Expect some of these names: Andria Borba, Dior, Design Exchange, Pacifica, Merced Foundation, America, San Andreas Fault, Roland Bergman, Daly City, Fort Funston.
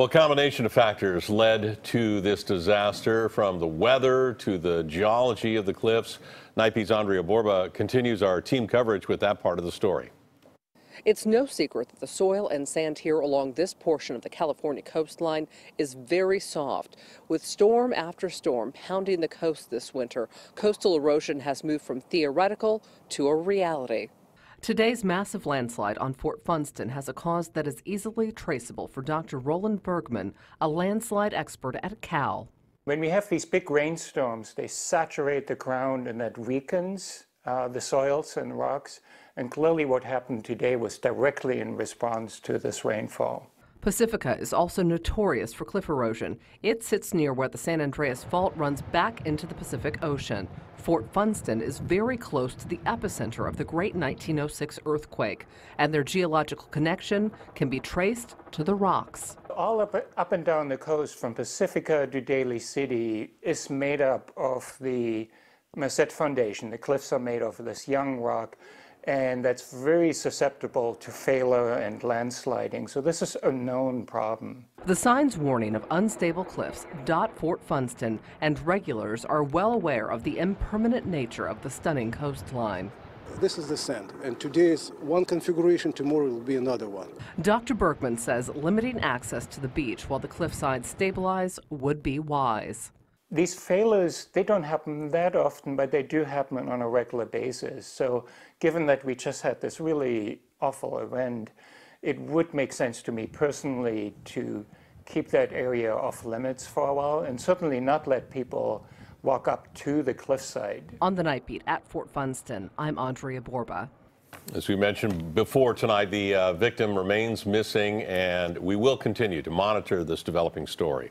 Well, a combination of factors led to this disaster, from the weather to the geology of the cliffs. NYP's Andria Borba continues our team coverage with that part of the story. It's no secret that the soil and sand here along this portion of the California coastline is very soft. With storm after storm pounding the coast this winter, coastal erosion has moved from theoretical to a reality. Today's massive landslide on Fort Funston has a cause that is easily traceable for Dr. Roland Bergman, a landslide expert at Cal. When we have these big rainstorms, they saturate the ground, and that weakens the soils and rocks, and clearly what happened today was directly in response to this rainfall. Pacifica is also notorious for cliff erosion. It sits near where the San Andreas Fault runs back into the Pacific Ocean. Fort Funston is very close to the epicenter of the great 1906 earthquake, and their geological connection can be traced to the rocks. All up and down the coast, from Pacifica to Daly City, is made up of the Merced Foundation. The cliffs are made of this young rock, and that's very susceptible to failure and landsliding. So this is a known problem. The signs warning of unstable cliffs dot Fort Funston, and regulars are well aware of the impermanent nature of the stunning coastline. This is the sand, and today is one configuration, tomorrow will be another one. Dr. Bergman says limiting access to the beach while the cliffsides stabilize would be wise. These failures, they don't happen that often, but they do happen on a regular basis. So given that we just had this really awful event, it would make sense to me personally to keep that area off limits for a while, and certainly not let people walk up to the cliffside. On the Night Beat at Fort Funston, I'm Andria Borba. As we mentioned before tonight, the victim remains missing, and we will continue to monitor this developing story.